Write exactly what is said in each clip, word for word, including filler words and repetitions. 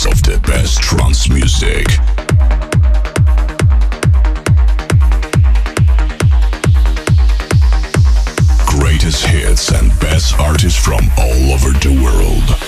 mix of the best trance music. Greatest hits and best artists from all over the world.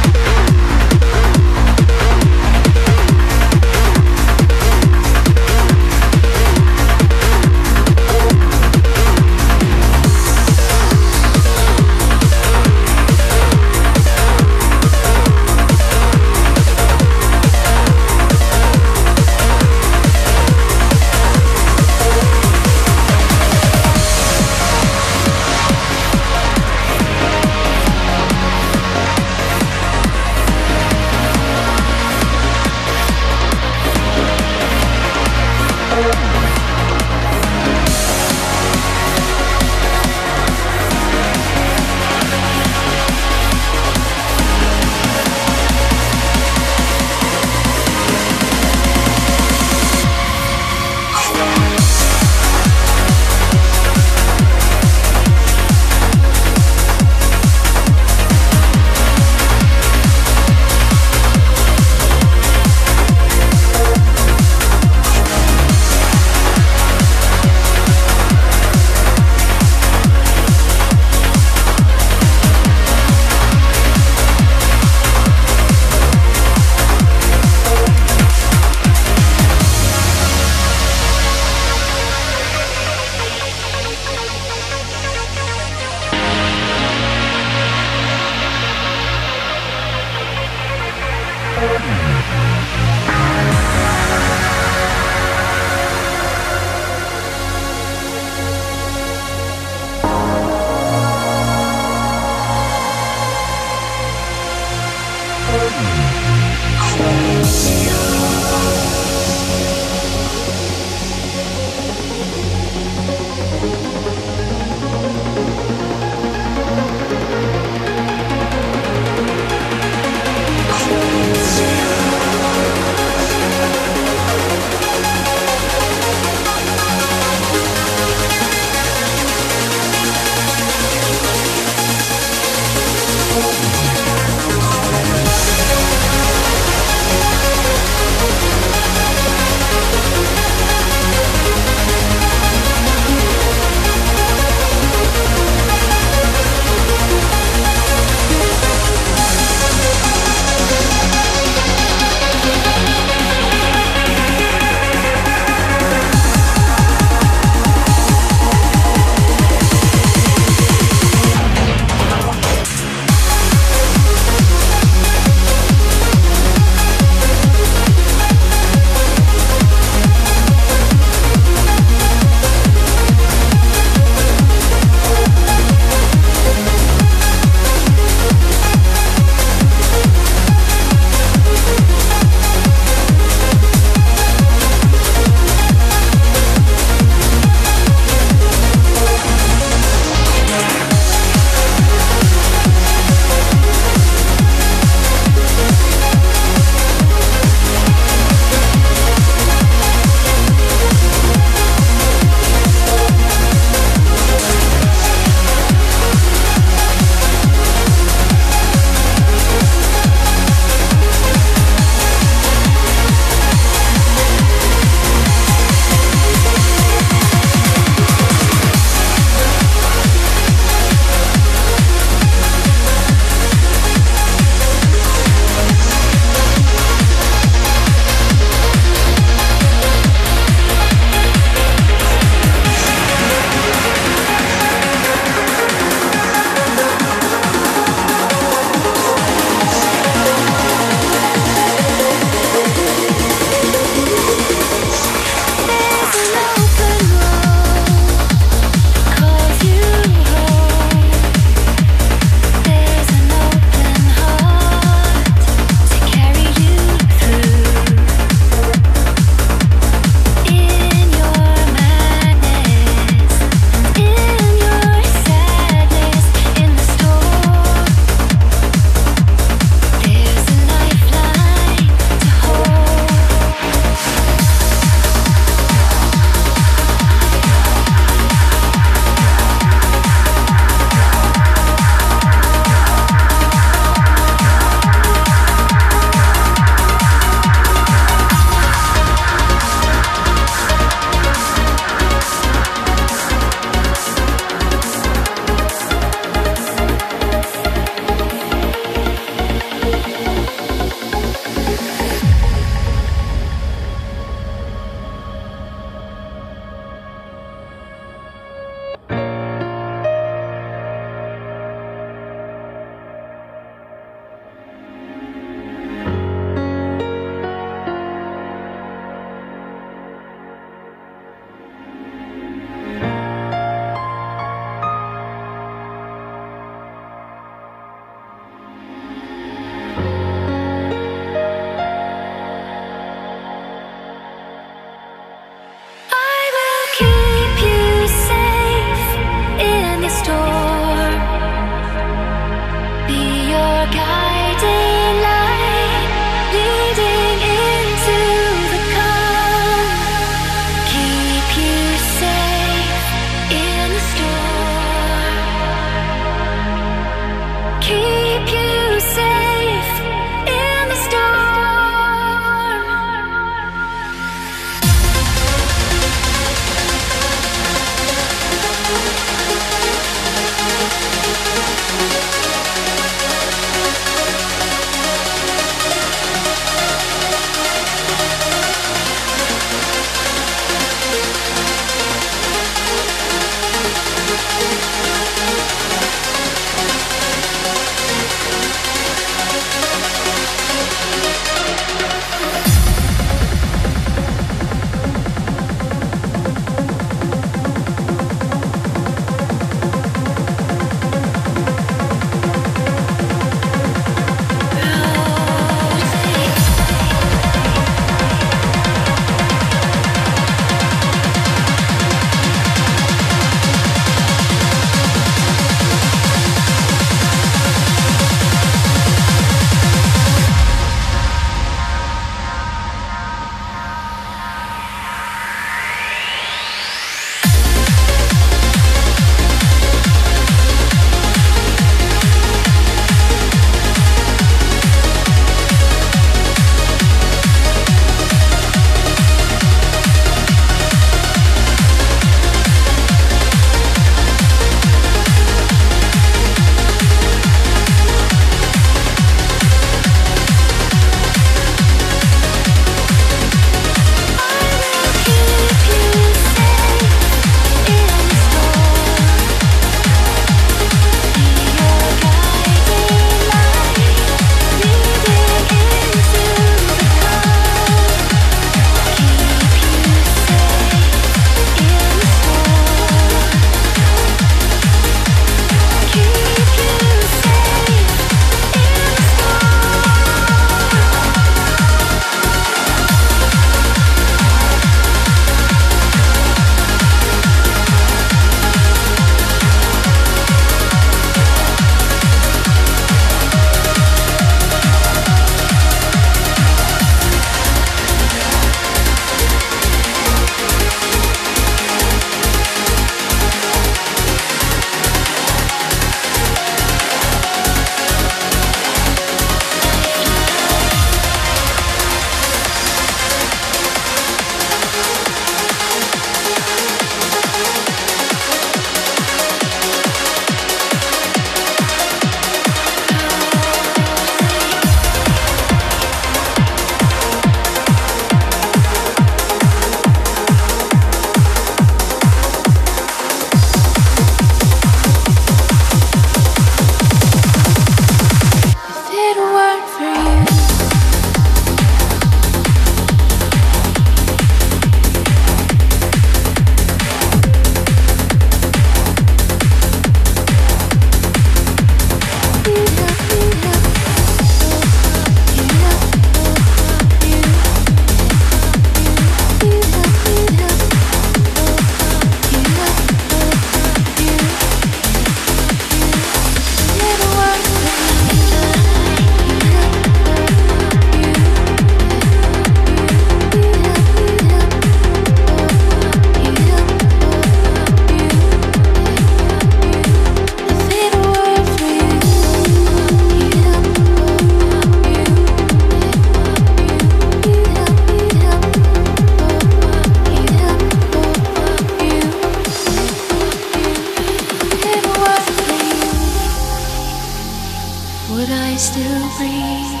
Would I still breathe?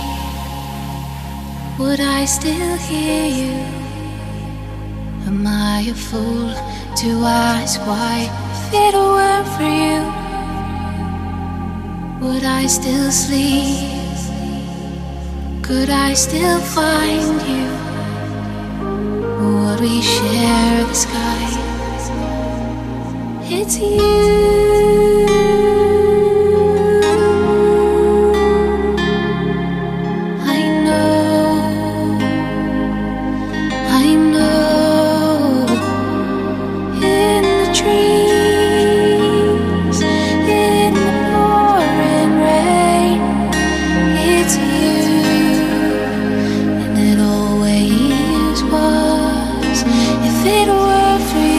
Would I still hear you? Am I a fool to ask why if it weren't for you? Would I still sleep? Could I still find you? Would we share the sky? It's you. I know, I know. In the trees, in the pouring rain, it's you. And it always was, if it were for you.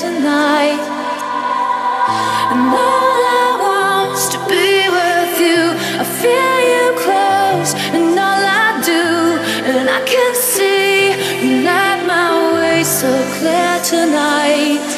tonight, and all I want's to be with you. I feel you close, and all I do, and I can see you light my way so clear tonight.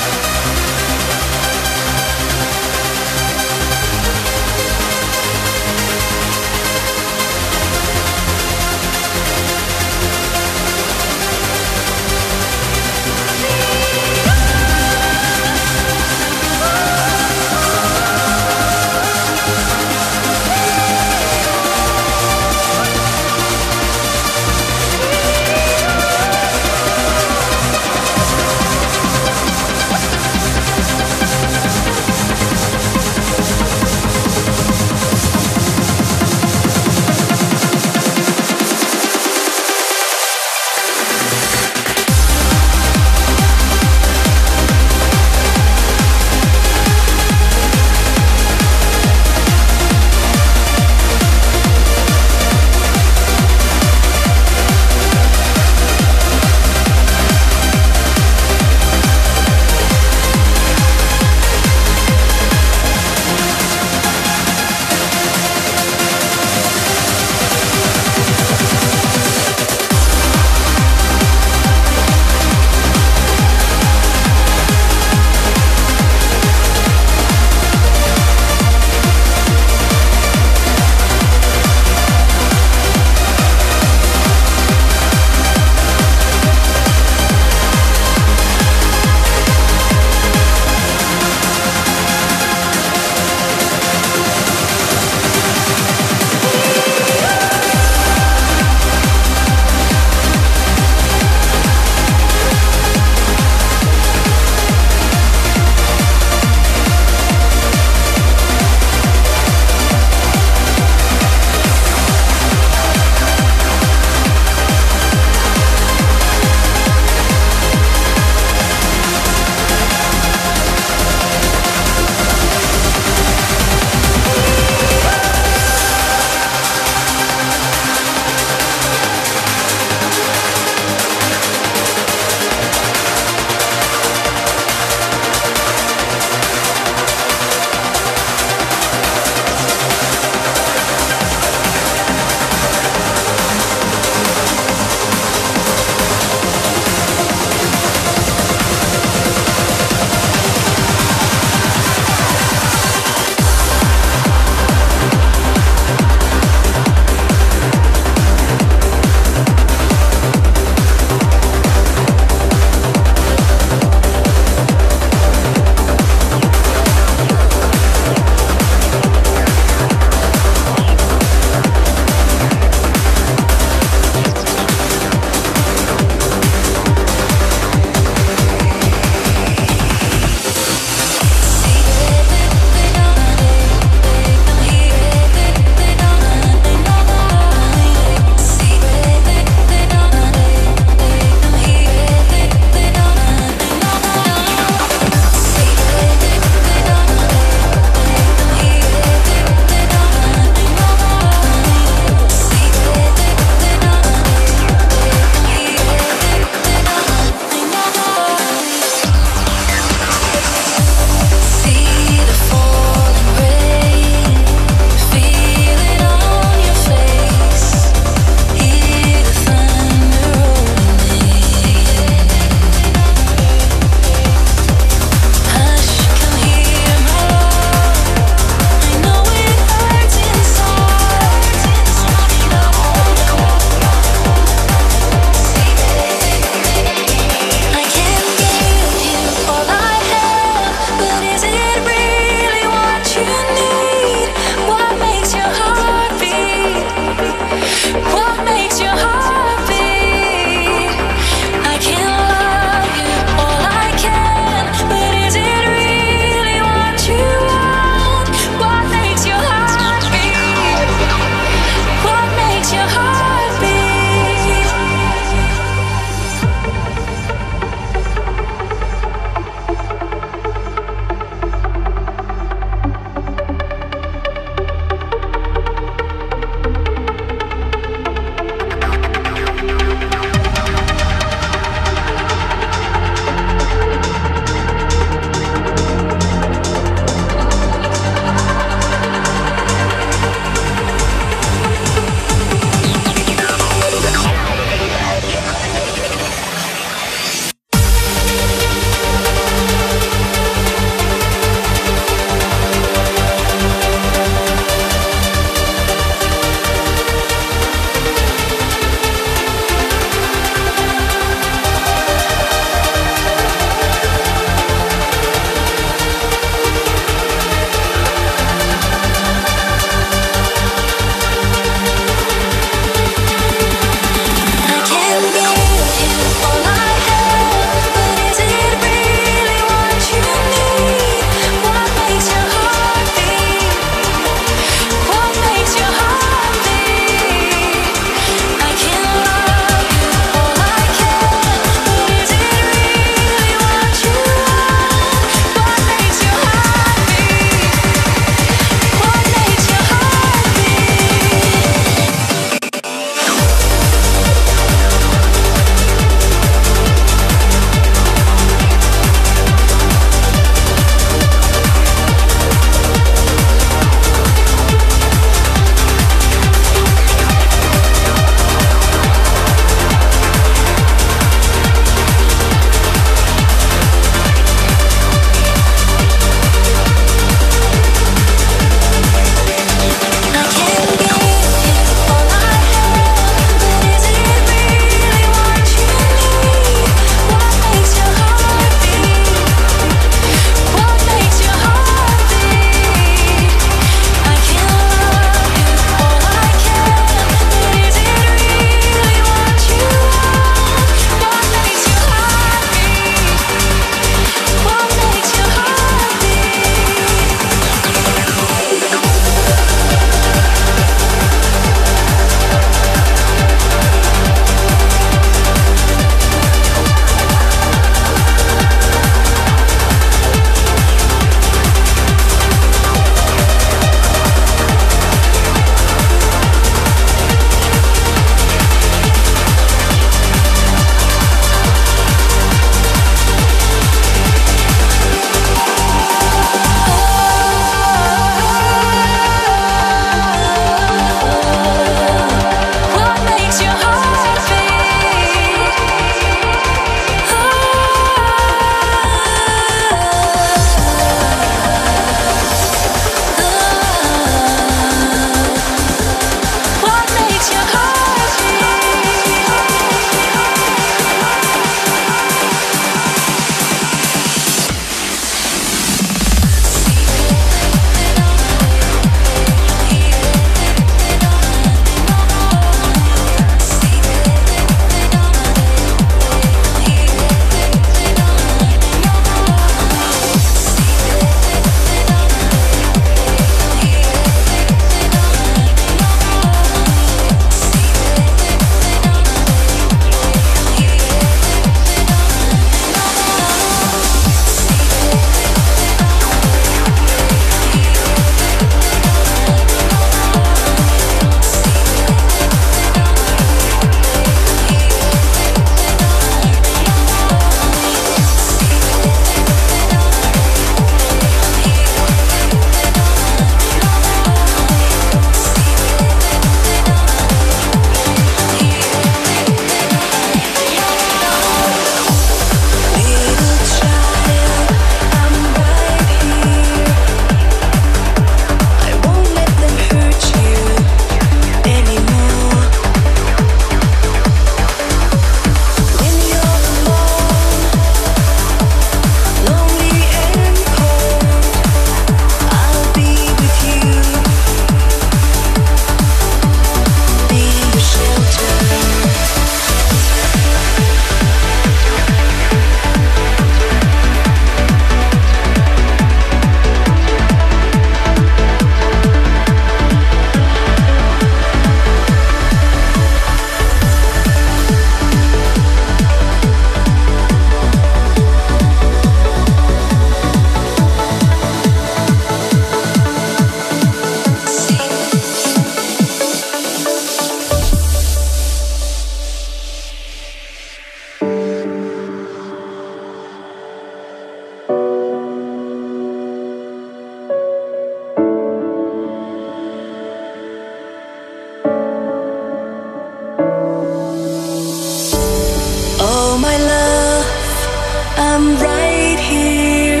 I'm right here.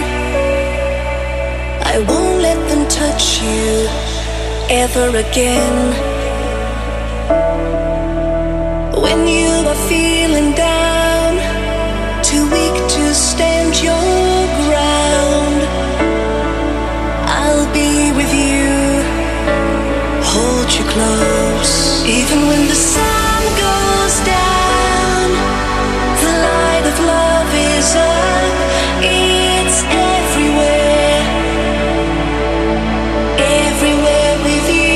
I won't let them touch you ever again. When you are feeling down, too weak to stand your ground, I'll be with you, hold you close. Even when the sun goes down, the light of love is up. It's everywhere, everywhere with you.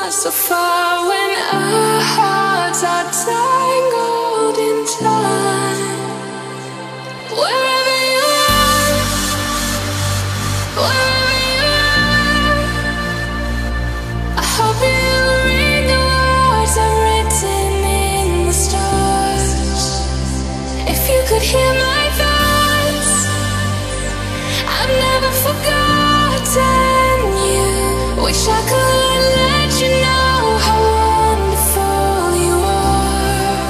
not so far when our hearts are tangled in time. Wherever you are, wherever you are, I hope you read the words I've written in the stars. If you could hear my thoughts, I've never forgotten you. Wish I could let you know how wonderful you are.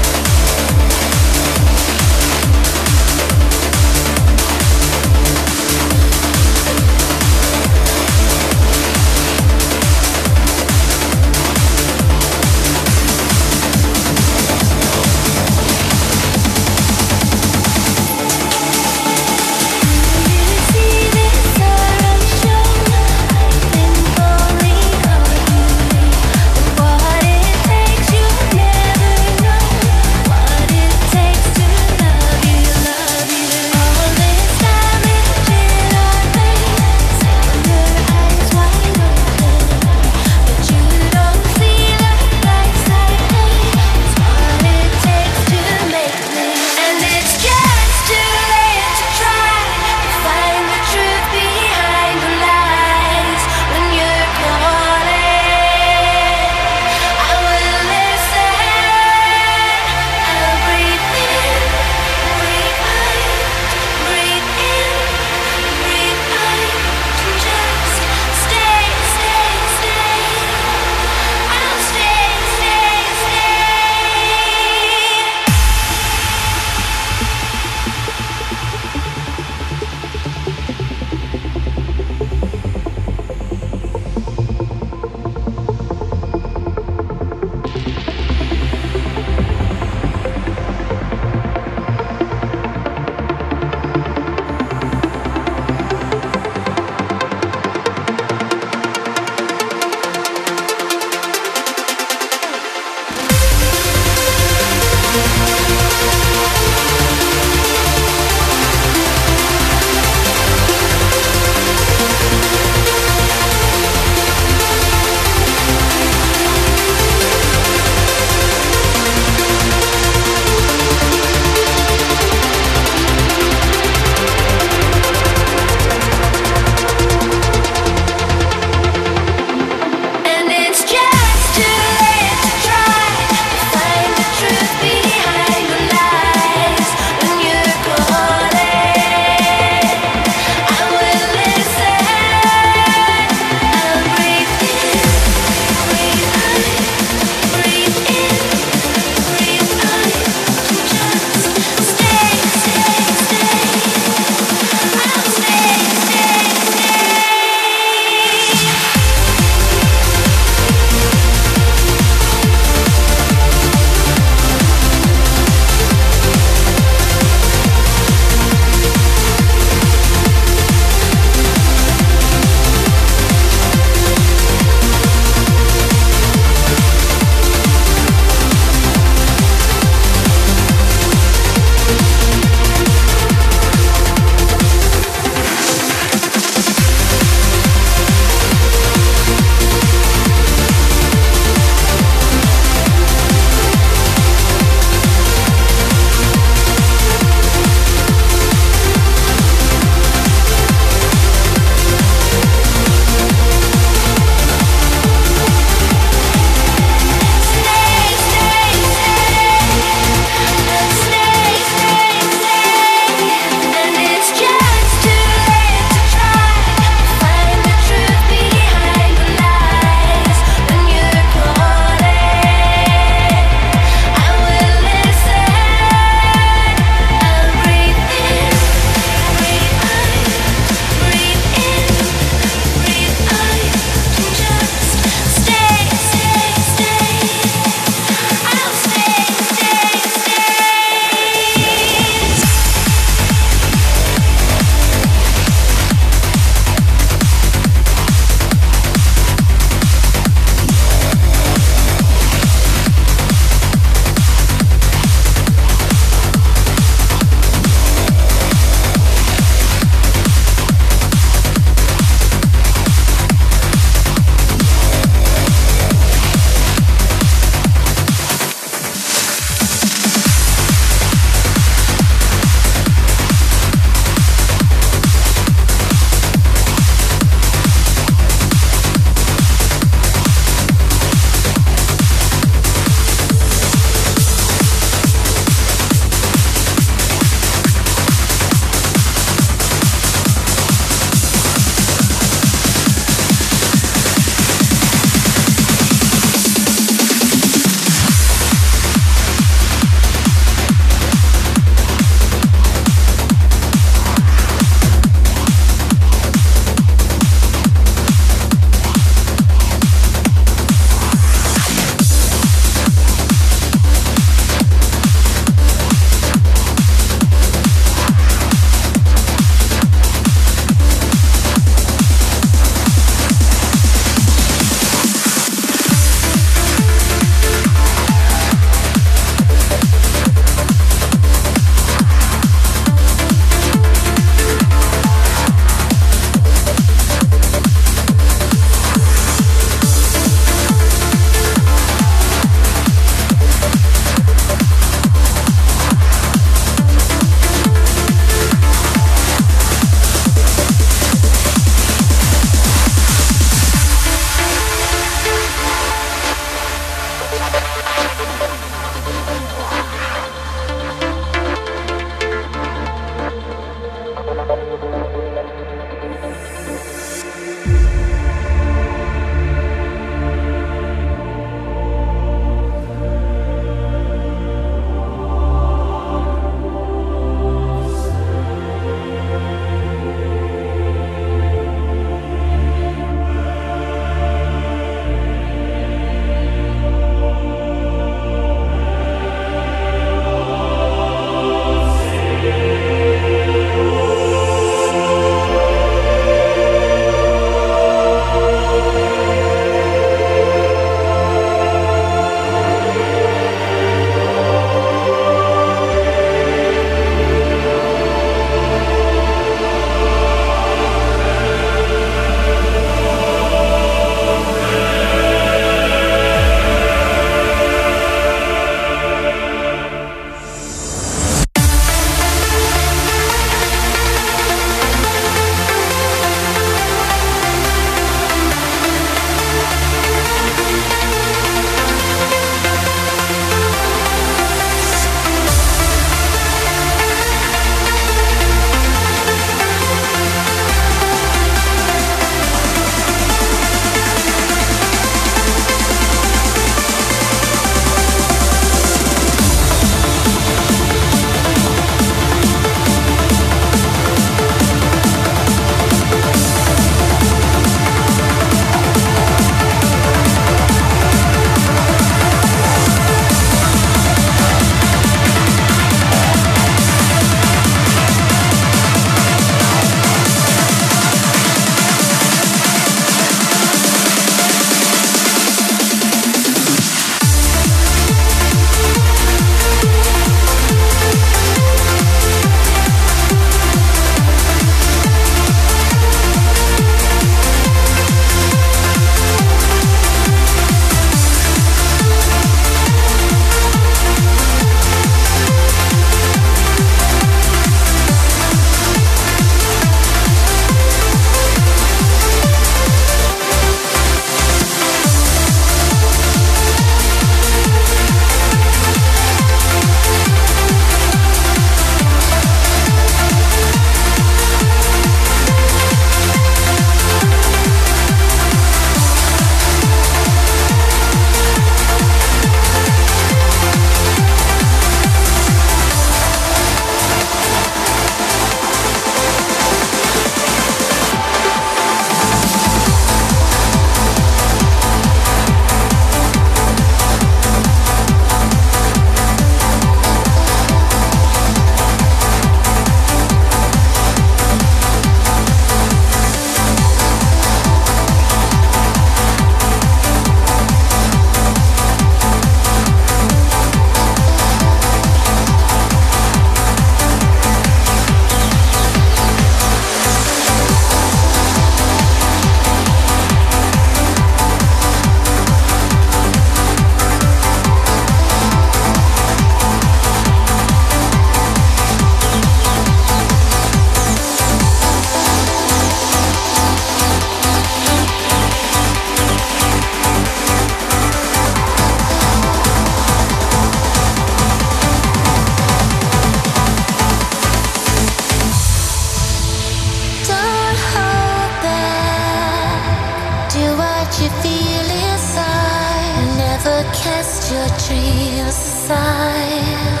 fire,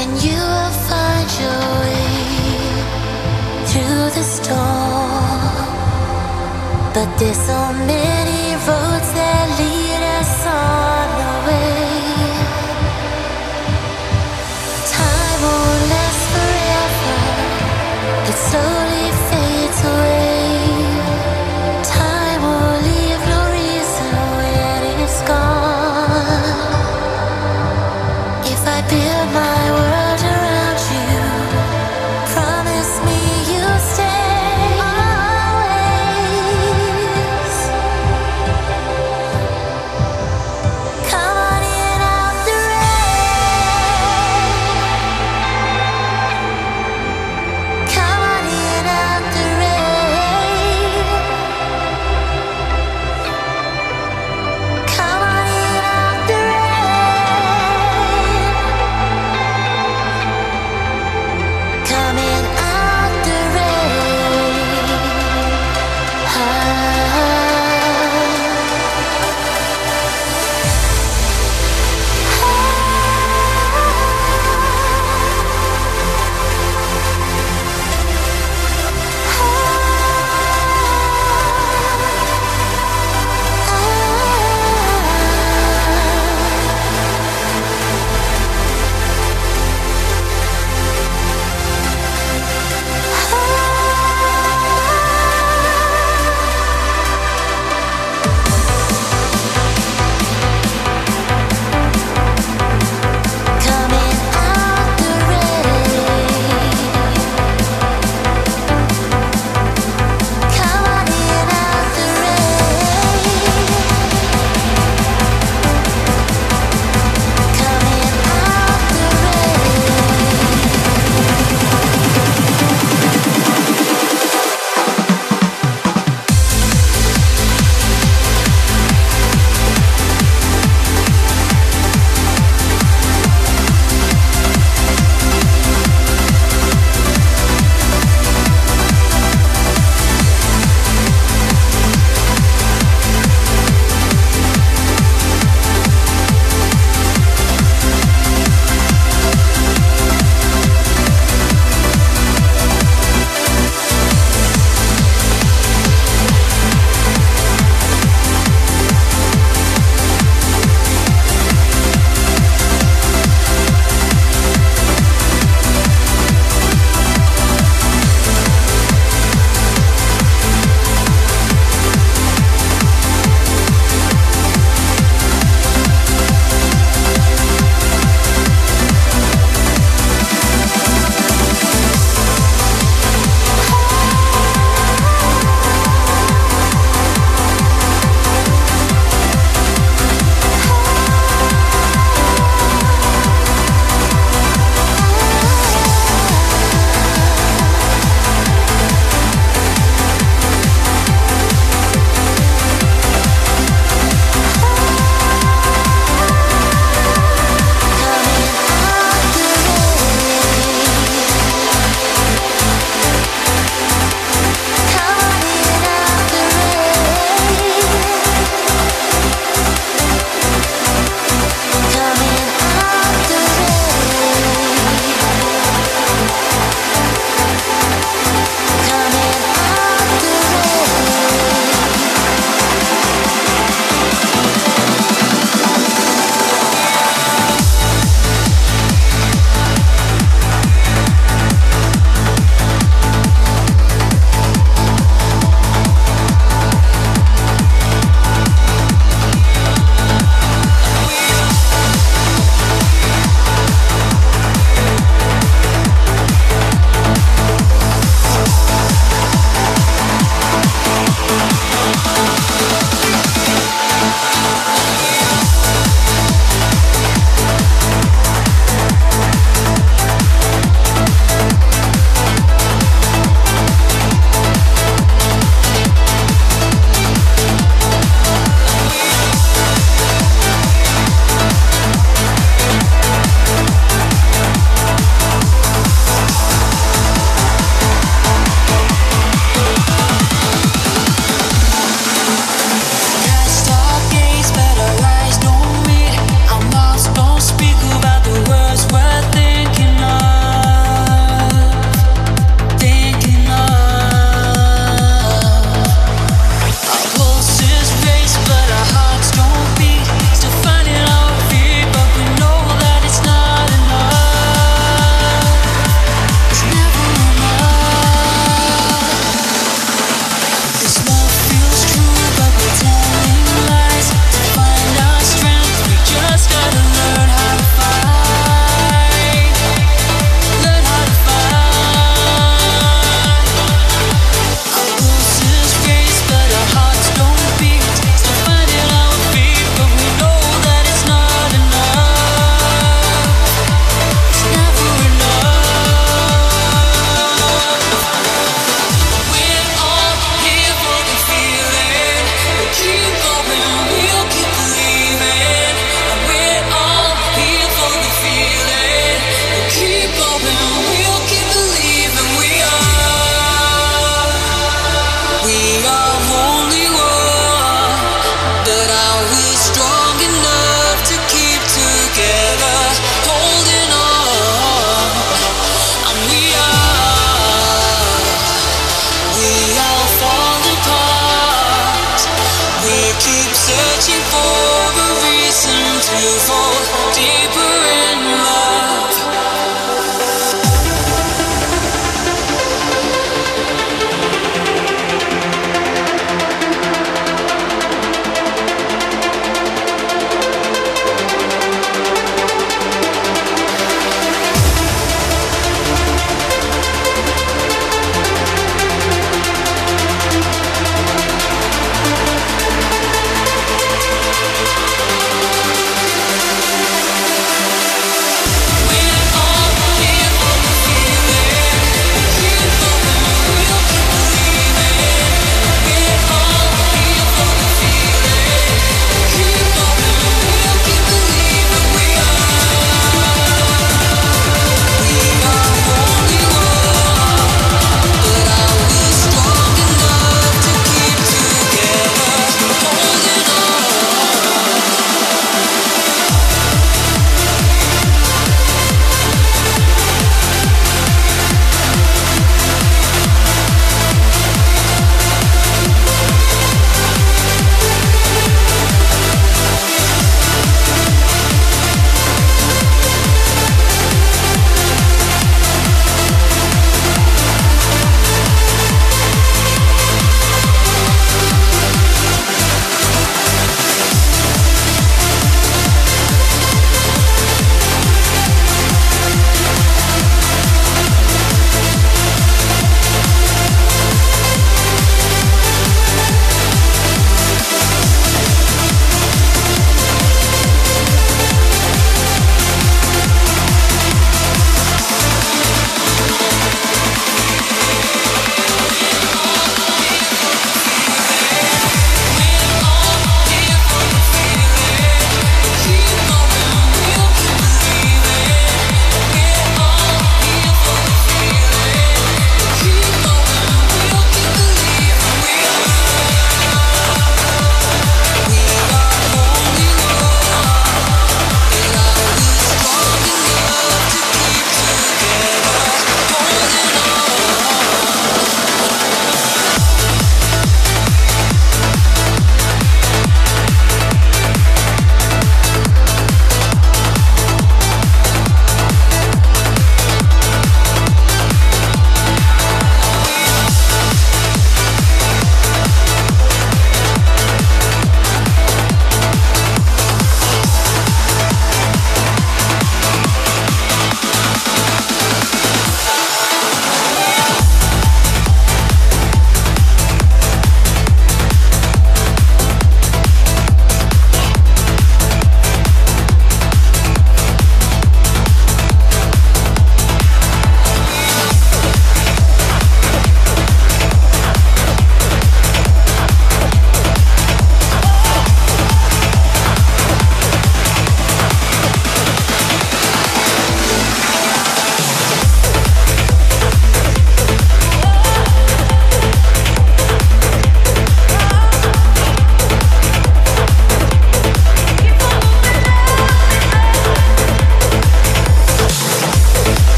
and you will find your way through the storm. But there's so many roads that lead us on our way. Time won't last forever, it slowly fades away. Time won't leave no reason when it's gone. If I build my world around you, promise me you'll stay. Always.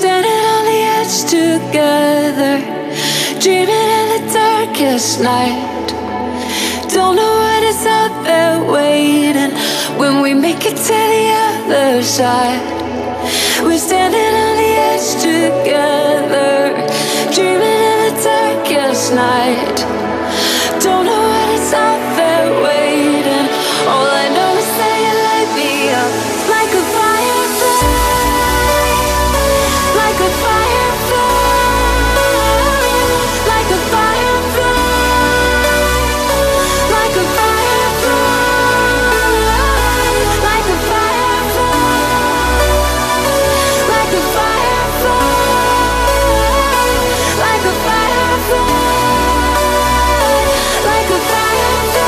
standing on the edge together, dreaming in the darkest night. Don't know what is out there waiting when we make it to the other side. We're standing on the edge together, dreaming in the darkest night. Don't know what is out there waiting. All I know is that you light me up like a firefly. Like a firefly, like a firefly, like a firefly, like a firefly, like a firefly, like a firefly, like a firefly.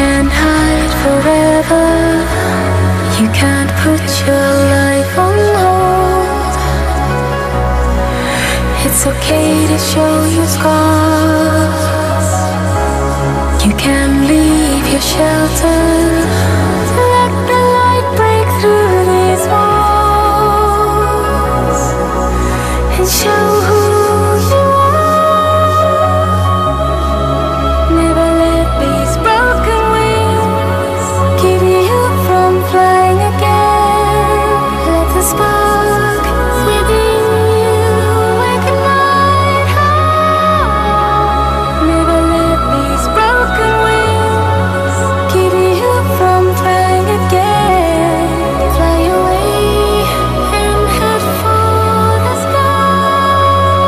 can't hide forever. You can't put your life on hold. It's okay to show your scars. You can leave your shelter. Let the light break through these walls and show who you are. Never let these broken wings keep you from flying again. Let the spark within you ignite heart. Never let these broken wings keep you from flying again. Fly away and head for the sky.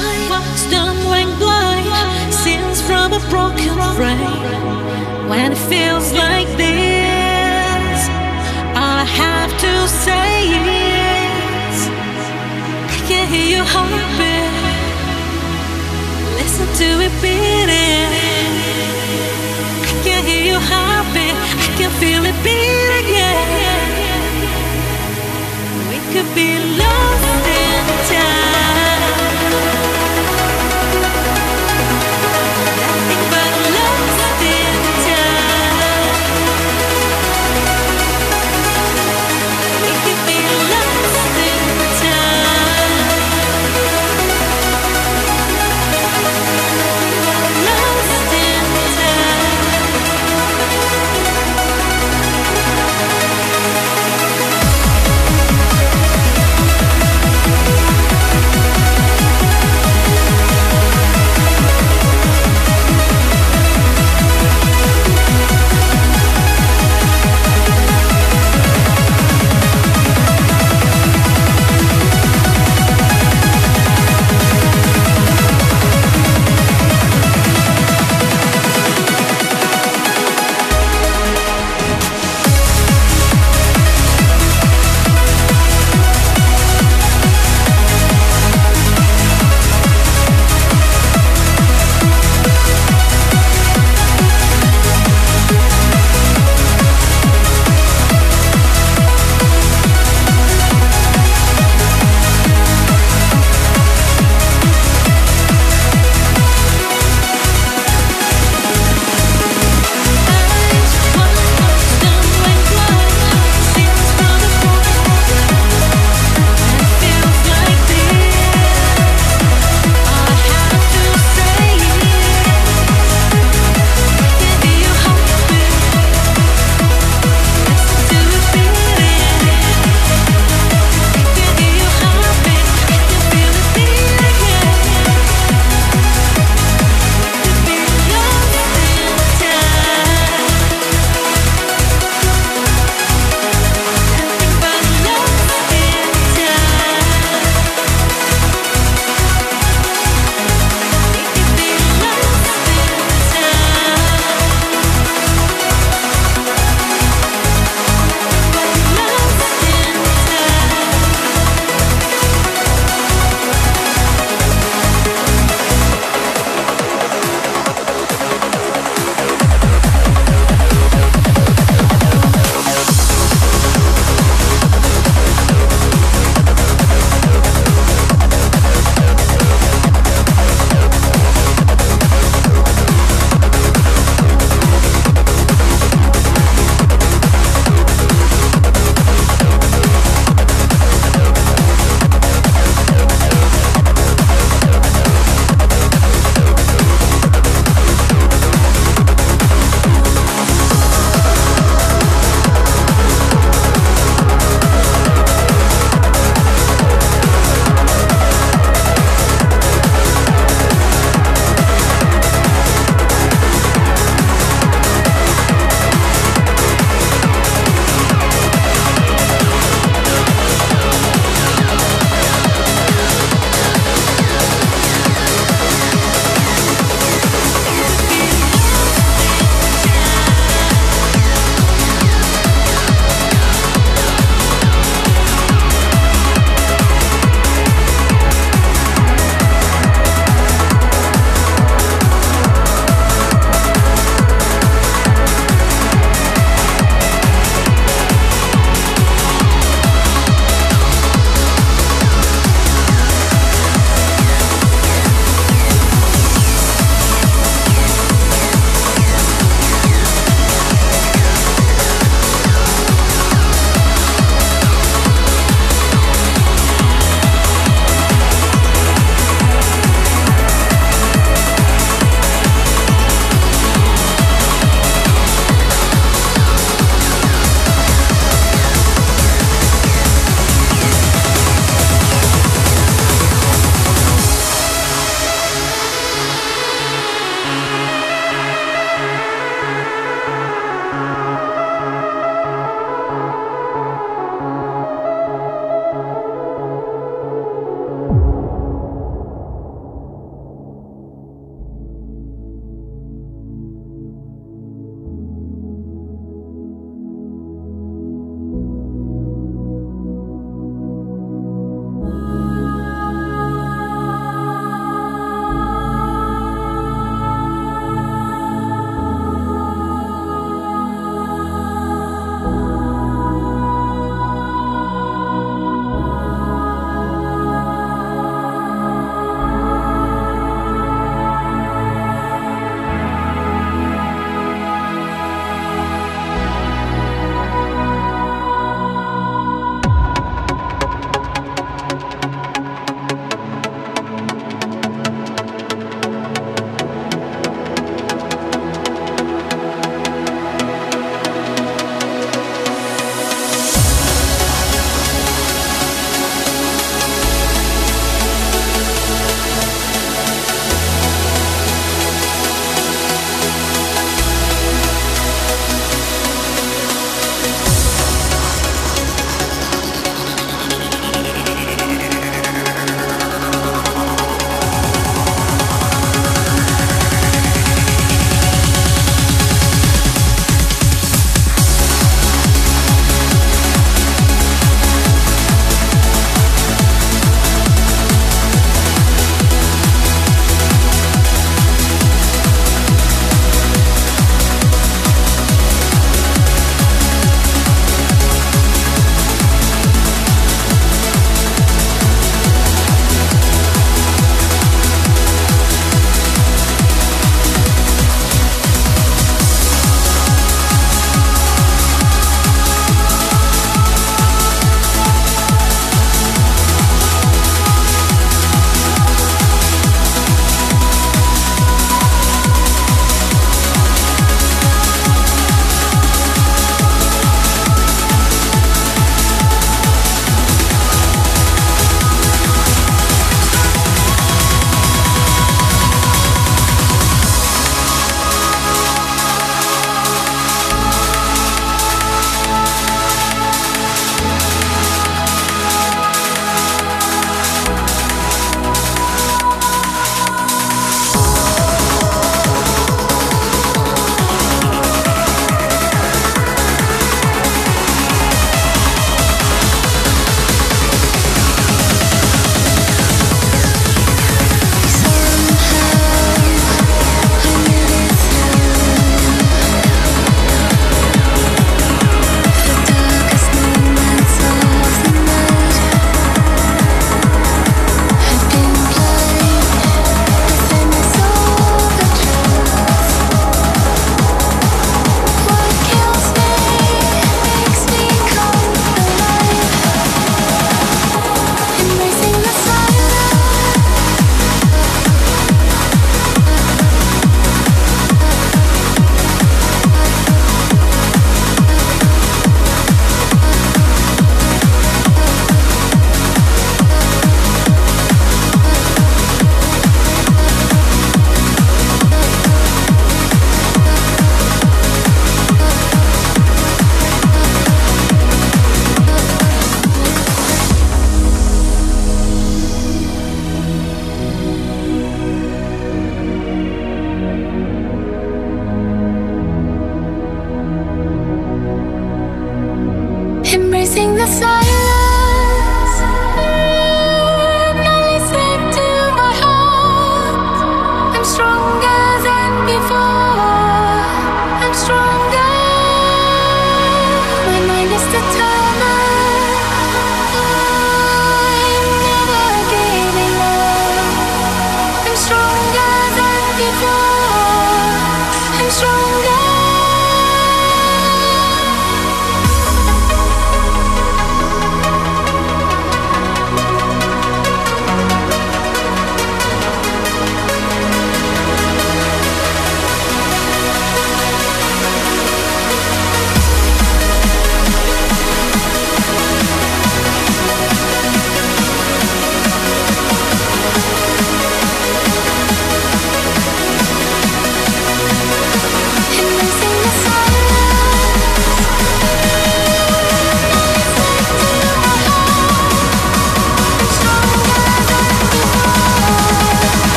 why stumbling blind, sins from a broken frame. When it feels like this, all I have to say is I can hear your heartbeat, listen to it beating. I can hear your heartbeat, I can feel it beating, yeah. We could be lost in time.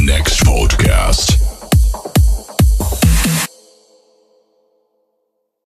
next podcast.